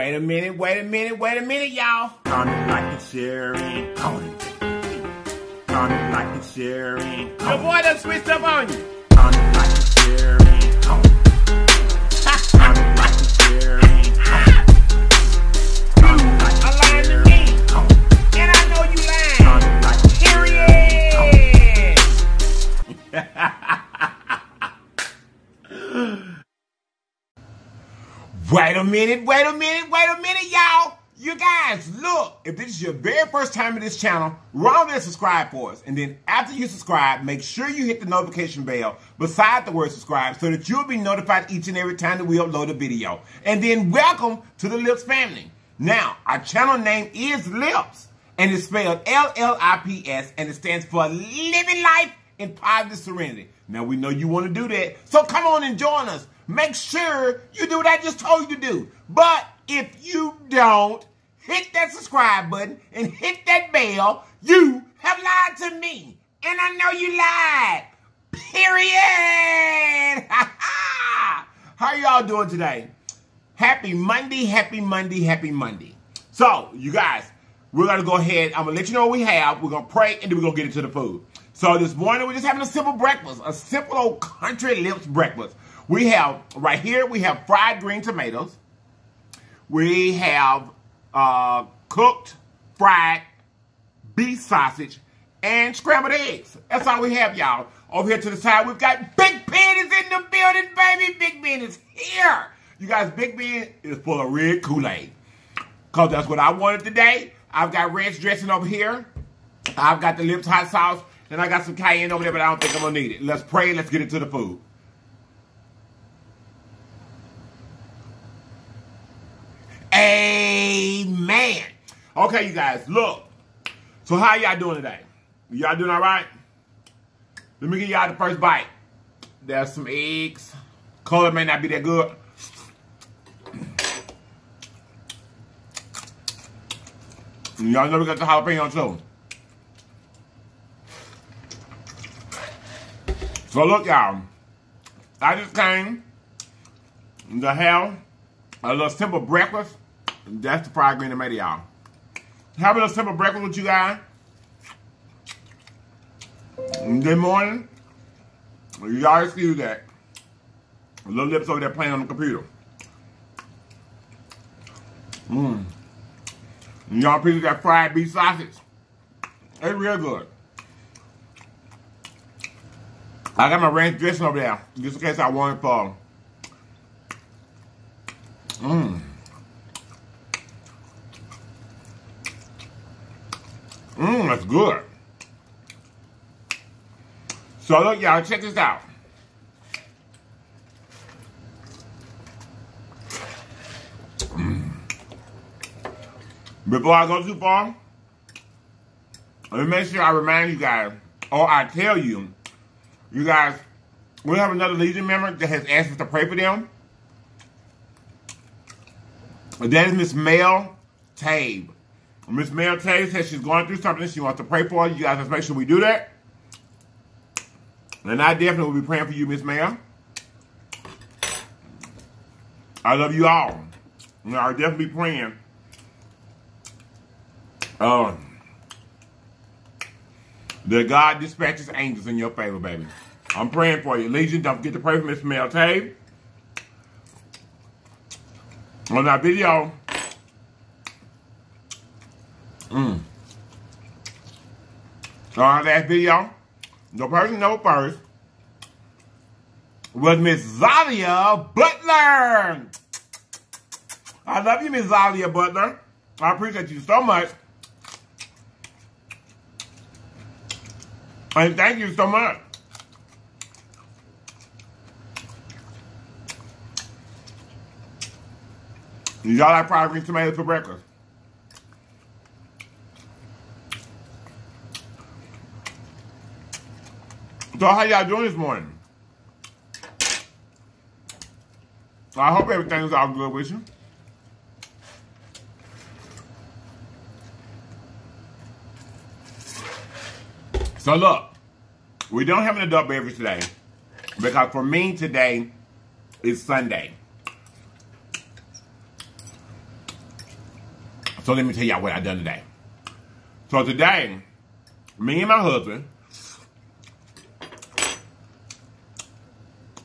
Wait a minute, y'all. On it like it's Jerry Conan. On it like it's Jerry Conan. Your boy done switched up on you. On it like it's Jerry Conan. On it like it's Jerry Conan. I'm lying to me. And I know you lying. On it like it's Jerry Conan. Wait a minute, y'all. You guys, look, if this is your very first time in this channel, run over and subscribe for us. And then after you subscribe, make sure you hit the notification bell beside the word subscribe so that you'll be notified each and every time that we upload a video. And then welcome to the Lips family. Now, our channel name is Lips, and it's spelled LLIPS, and it stands for Living Life in Positive Serenity. Now, we know you want to do that, so come on and join us. Make sure you do what I just told you to do. But if you don't, hit that subscribe button and hit that bell. You have lied to me. And I know you lied. Period. How y'all doing today? Happy Monday. So, you guys, we're going to go ahead. I'm going to let you know what we have. We're going to pray, and then we're going to get into the food. So this morning, we're just having a simple breakfast. A simple old country Lips breakfast. We have, right here, we have fried green tomatoes. We have cooked, fried beef sausage and scrambled eggs. That's all we have, y'all. Over here to the side, we've got Big Ben is in the building, baby. Big Ben is here. You guys, Big Ben is full of red Kool-Aid. Because that's what I wanted today. I've got ranch dressing over here. I've got the Lips hot sauce. And I got some cayenne over there, but I don't think I'm going to need it. Let's pray. Let's get into the food. Amen. Okay, you guys, look. So how y'all doing today? Y'all doing all right? Let me give y'all the first bite. There's some eggs. Color may not be that good. Y'all know we got the jalapeno too. So look, y'all. I just came to have a little simple breakfast. That's the fried green tomato, y'all. Have a little simple breakfast with you guys. Good morning. Y'all excuse that. A little Lips over there playing on the computer. Y'all appreciate that fried beef sausage. It's real good. I got my ranch dressing over there, just in case I want it for. That's good. So look, y'all, check this out. Before I go too far, let me make sure I remind you guys, or I tell you, you guys, we have another Legion member that has asked us to pray for them. That is Miss Mel Tave. Miss Mel Tave says she's going through something. She wants to pray for her. You guys, let's make sure we do that. And I definitely will be praying for you, Miss Mel. I love you all. And I'll definitely be praying. That God dispatches angels in your favor, baby. I'm praying for you. Legion, don't forget to pray for Miss Mel Tave. On that video, on our last video, the person known first was Miss Zalia Butler. I love you, Miss Zalia Butler. I appreciate you so much. And thank you so much. Y'all like fried green tomatoes for breakfast? So how y'all doing this morning? I hope everything's all good with you. So look, we don't have an adult beverage today because for me today is Sunday. So let me tell y'all what I done today. So today, me and my husband,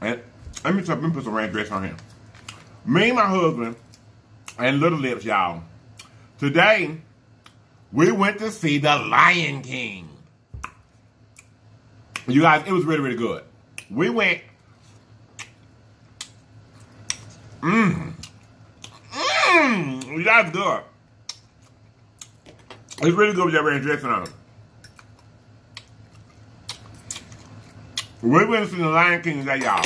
and let me put some ranch dressing on him. Me and my husband and Little Lips, y'all. Today, we went to see the Lion King. You guys, it was really, really good. We went. You guys, good. It's really good with that ranch dressing on it. We went to see the Lion King today, y'all.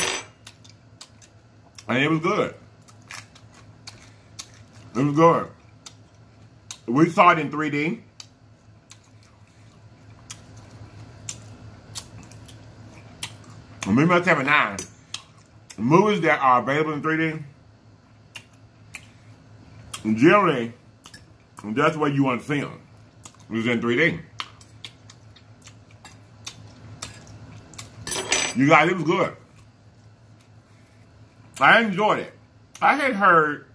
And it was good. It was good. We saw it in 3D. And we must have a 9. Movies that are available in 3D, generally, that's where you want to see them. It was in 3D. You guys, it was good. I enjoyed it. I had heard,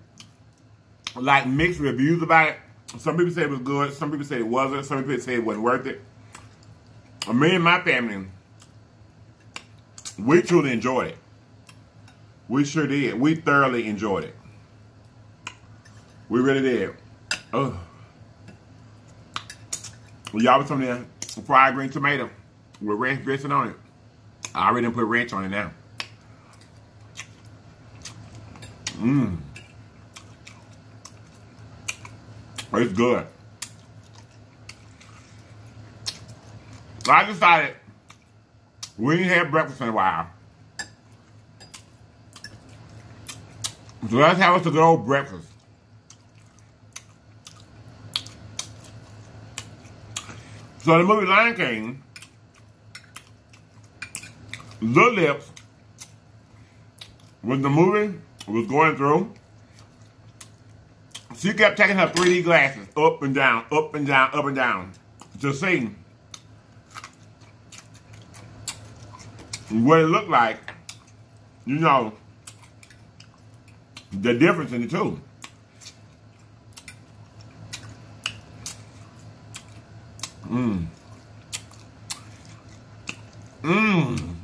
like, mixed reviews about it. Some people said it was good. Some people said it wasn't. Some people said it wasn't worth it. Me and my family, we truly enjoyed it. We sure did. We thoroughly enjoyed it. We really did. Oh, y'all with some of the fried green tomato with ranch dressing on it. I already done put ranch on it now. It's good. I decided we ain't had breakfast in a while. So let's have us a good old breakfast. So the movie Lion King, Little Lips, when the movie was going through, she kept taking her 3D glasses up and down, up and down, up and down to see what it looked like, you know, the difference in the two.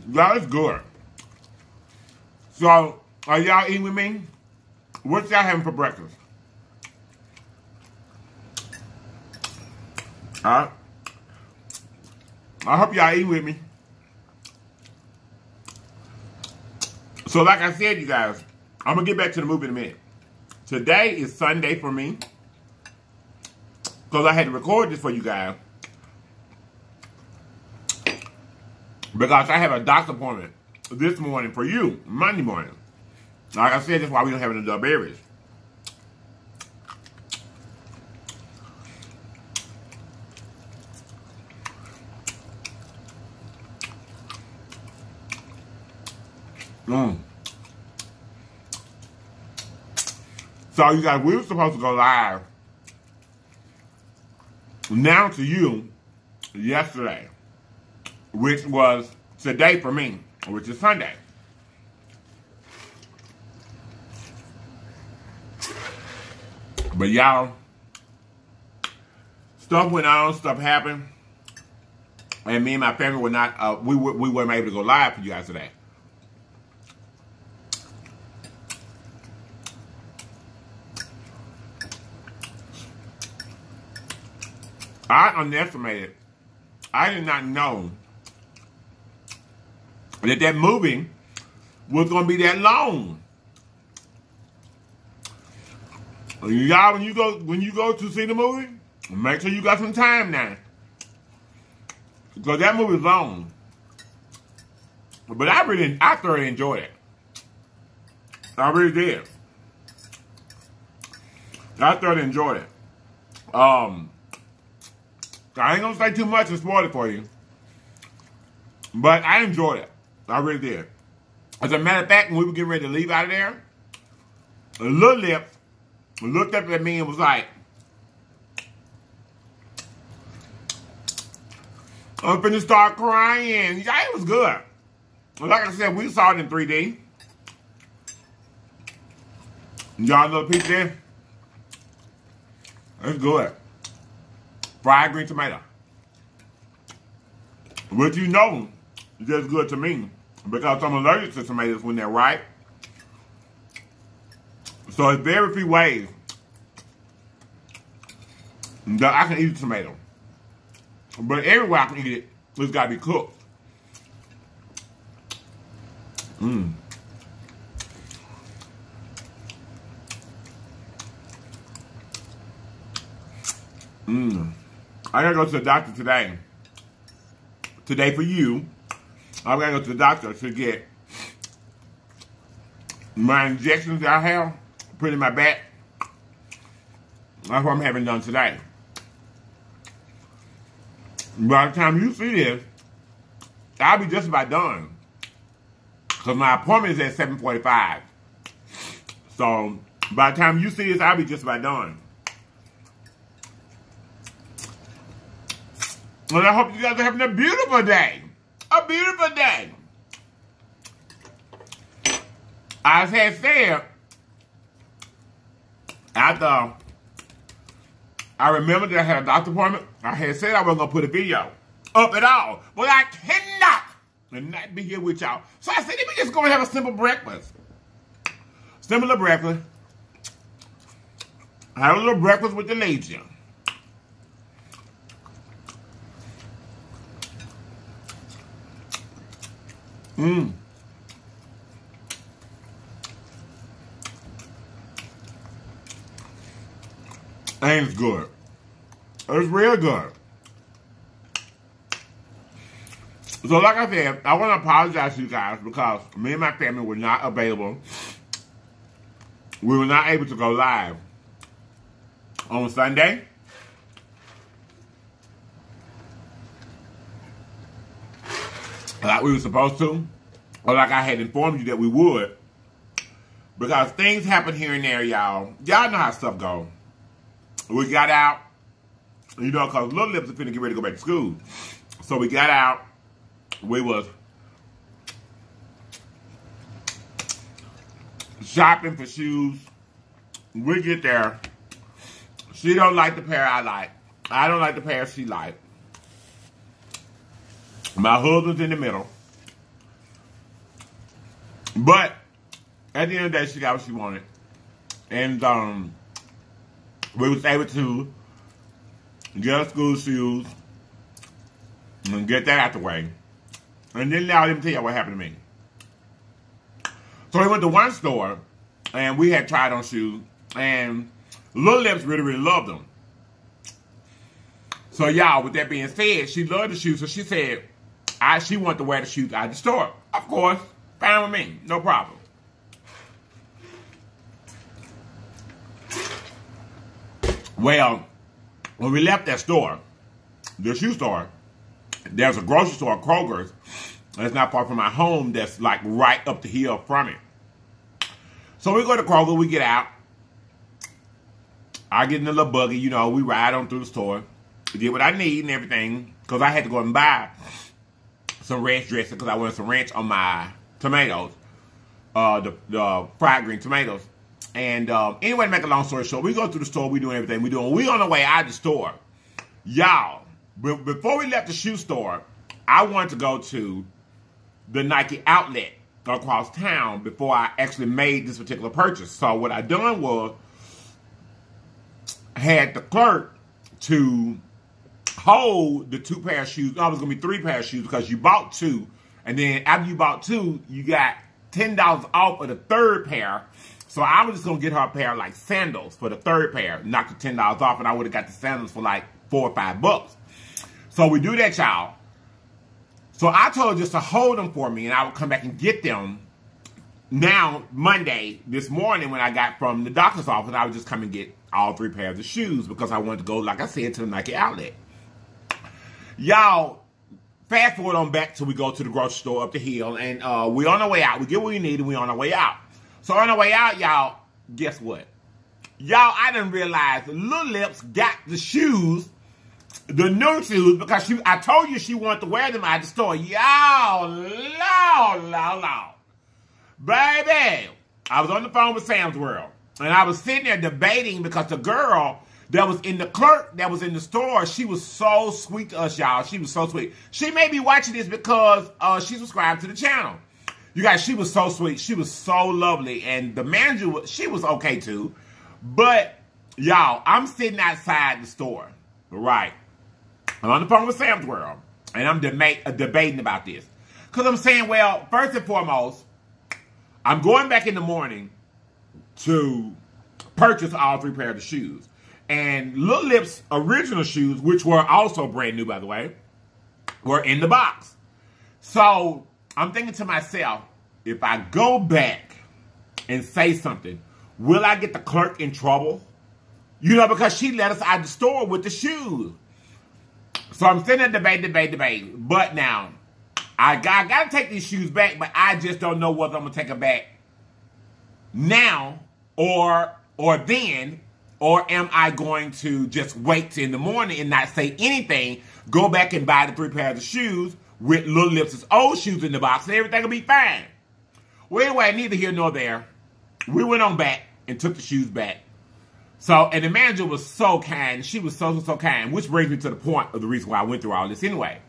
That is good. So, are y'all eating with me? What y'all having for breakfast? Alright. I hope y'all eat with me. So like I said, you guys, I'm going to get back to the movie in a minute. Today is Sunday for me, because I had to record this for you guys, because I have a doctor appointment this morning for you, Monday morning. Like I said, that's why we don't have any dub berries. So you guys, we were supposed to go live now to you yesterday, which was today for me, which is Sunday. But y'all, stuff went on, stuff happened, and me and my family were not, we weren't able to go live for you guys today. I underestimated. I did not know that that movie was going to be that long. Y'all, when you go to see the movie, make sure you got some time now, because that movie's long. But I thoroughly enjoyed it. I really did. I thoroughly enjoyed it. I ain't gonna say too much and spoil it for you, but I enjoyed it. I really did. As a matter of fact, when we were getting ready to leave out of there, Little Lips looked up at me and was like, I'm finna start crying. Yeah, it was good. Like I said, we saw it in 3D. Y'all know the people there? It's good. Fried green tomato. Which you know is just good to me because I'm allergic to tomatoes when they're ripe. So there's very few ways that I can eat a tomato. But everywhere I can eat it, it's got to be cooked. Mmm. Mmm. I gotta go to the doctor today. Today for you, I gotta go to the doctor to get my injections that I have put in my back. That's what I'm having done today. By the time you see this, I'll be just about done. Because my appointment is at 7:45. So, by the time you see this, I'll be just about done. And I hope you guys are having a beautiful day. A beautiful day. As I said, after I remembered that I had a doctor appointment, I had said I wasn't going to put a video up at all. But I cannot and not be here with y'all. So I said, let me just go and have a simple breakfast. Simple breakfast. I had a little breakfast with the lady. Mmm. And it's good. It's real good. So like I said, I want to apologize to you guys because me and my family were not available. We were not able to go live on Sunday. Like we were supposed to. Or like I had informed you that we would. Because things happen here and there, y'all. Y'all know how stuff goes. We got out. You know, because Little Lips is finna get ready to go back to school. So we got out. We was shopping for shoes. We get there. She don't like the pair I like. I don't like the pair she like. My husband's in the middle. But at the end of the day, she got what she wanted. And we was able to get her school shoes and get that out the way. And then now let me tell y'all what happened to me. So we went to one store and we had tried on shoes and Little Lips really, really loved them. So y'all, with that being said, she loved the shoes. So she said, she wanted to wear the shoes out of the store. Of course, fine with me, no problem. Well, when we left that store, the shoe store, there's a grocery store, Kroger's, that's not far from my home, that's like right up the hill from it. So we go to Kroger, we get out. I get in the little buggy, you know, we ride on through the store, get what I need and everything, because I had to go and buy some ranch dressing, because I wanted some ranch on my tomatoes, the fried green tomatoes. And anyway, to make a long story short, we go through the store, we do everything we doing. We on the way out of the store. Y'all, before we left the shoe store, I wanted to go to the Nike outlet across town before I actually made this particular purchase. So what I done was, I had the clerk to hold the two pair of shoes. Oh, it was going to be three pair of shoes because you bought two. And then after you bought two, you got $10 off of the third pair. So I was just going to get her a pair of like sandals for the third pair. Knock the $10 off and I would have got the sandals for like $4 or $5. So we do that, y'all. So I told her just to hold them for me and I would come back and get them. Now, Monday, this morning when I got from the doctor's office, I would just come and get all three pairs of shoes because I wanted to go, like I said, to the Nike outlet. Y'all, fast forward on back till we go to the grocery store up the hill and we're on our way out. We get what we need and we're on our way out. So on our way out, y'all, guess what? Y'all, I didn't realize Little Lips got the shoes, the new shoes, because I told you she wanted to wear them out of the store. Y'all, lol. Baby, I was on the phone with Sam's World, and I was sitting there debating because the girl that was in the clerk, that was in the store. She was so sweet to us, y'all. She was so sweet. She may be watching this because she subscribed to the channel. You guys, she was so sweet. She was so lovely. And the manager, she was okay too. But, y'all, I'm sitting outside the store, right? I'm on the phone with Sam's World. And I'm debating about this. Because I'm saying, well, first and foremost, I'm going back in the morning to purchase all three pairs of shoes. And Lil Lips' original shoes, which were also brand new, by the way, were in the box. So I'm thinking to myself, if I go back and say something, will I get the clerk in trouble? You know, because she let us out of the store with the shoes. So I'm sitting there debate. But now, I got to take these shoes back, but I just don't know whether I'm going to take them back now or then, or am I going to just wait till in the morning and not say anything, go back and buy the three pairs of shoes with Lil Lips' old shoes in the box, and everything will be fine. Well, anyway, neither here nor there. We went on back and took the shoes back. So, and the manager was so kind. She was so kind, which brings me to the point of the reason why I went through all this anyway.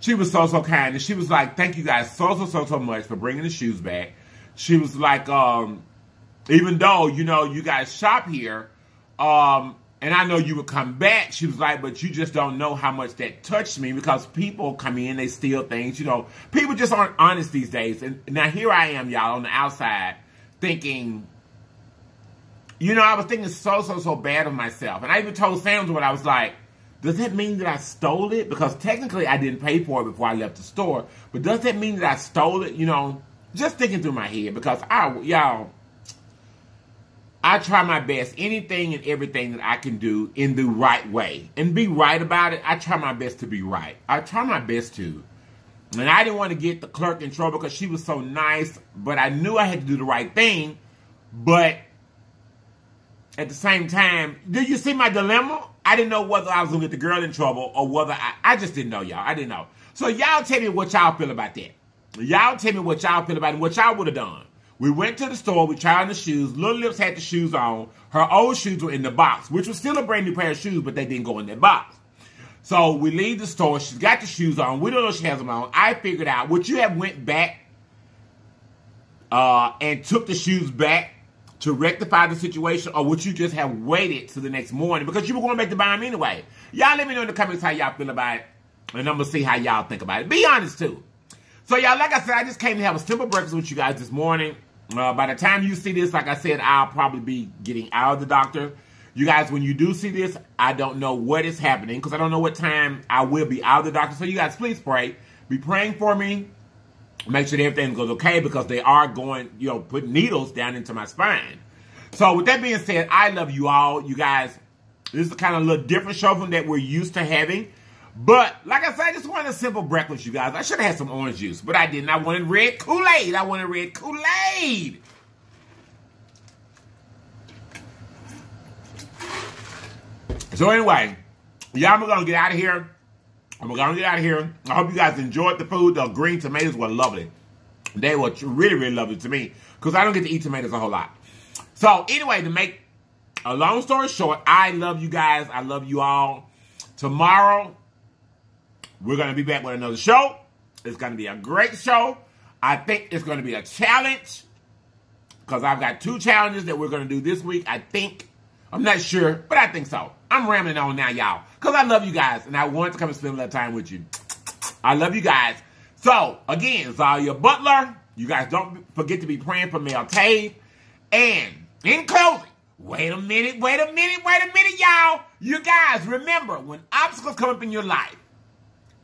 She was so kind, and she was like, thank you guys so much for bringing the shoes back. She was like, even though, you know, you guys shop here, and I know you would come back, she was like, but you just don't know how much that touched me because people come in, they steal things, you know. People just aren't honest these days. And now here I am, y'all, on the outside thinking, you know, I was thinking so bad of myself. And I even told Sam's what I was like, does that mean that I stole it? Because technically I didn't pay for it before I left the store. But does that mean that I stole it? You know, just thinking through my head because I try my best. Anything and everything that I can do in the right way and be right about it, I try my best to be right. I try my best to. And I didn't want to get the clerk in trouble because she was so nice. But I knew I had to do the right thing. But at the same time, do you see my dilemma? I didn't know whether I was going to get the girl in trouble or whether I just didn't know, y'all. I didn't know. So y'all tell me what y'all feel about that. Y'all tell me what y'all feel about it and what y'all would have done. We went to the store. We tried on the shoes. Lil Lips had the shoes on. Her old shoes were in the box, which was still a brand new pair of shoes, but they didn't go in that box. So we leave the store. She's got the shoes on. We don't know she has them on. I figured out, would you have went back and took the shoes back to rectify the situation, or would you just have waited till the next morning? Because you were going back to buy them anyway. Y'all let me know in the comments how y'all feel about it, and I'm going to see how y'all think about it. Be honest, too. So, y'all, like I said, I just came to have a simple breakfast with you guys this morning. By the time you see this, like I said, I'll probably be getting out of the doctor. You guys, when you do see this, I don't know what is happening, because I don't know what time I will be out of the doctor. So, you guys, please pray. Be praying for me. Make sure that everything goes okay because they are going, you know, put needles down into my spine. So with that being said, I love you all. You guys, this is kind of a little different show from that we're used to having. But like I said, I just wanted a simple breakfast, you guys. I should have had some orange juice, but I didn't. I wanted red Kool-Aid. I wanted red Kool-Aid. So anyway, y'all, we're going to get out of here. I'm going to get out of here. I hope you guys enjoyed the food. The green tomatoes were lovely. They were really lovely to me because I don't get to eat tomatoes a whole lot. So, anyway, to make a long story short, I love you guys. I love you all. Tomorrow, we're going to be back with another show. It's going to be a great show. I think it's going to be a challenge because I've got 2 challenges that we're going to do this week. I think. I'm not sure, but I think so. I'm rambling on now, y'all, because I love you guys, and I want to come and spend a little time with you. I love you guys. So, again, Zalia Butler. You guys don't forget to be praying for Mel Tave. And in closing, wait a minute, y'all. You guys, remember, when obstacles come up in your life,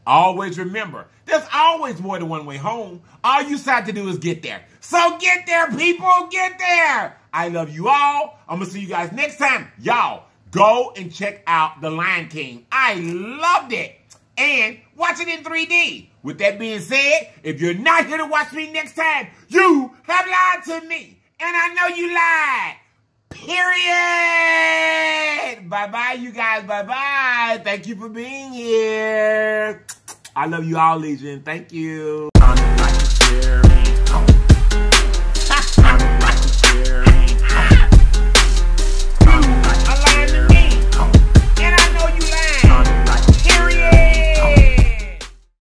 always remember, there's always more than one way home. All you decide to do is get there. So get there, people. Get there. I love you all. I'm going to see you guys next time. Y'all, go and check out The Lion King. I loved it. And watch it in 3D. With that being said, if you're not here to watch me next time, you have lied to me. And I know you lied. Period. Bye-bye, you guys. Bye-bye. Thank you for being here. I love you all, Legion. Thank you.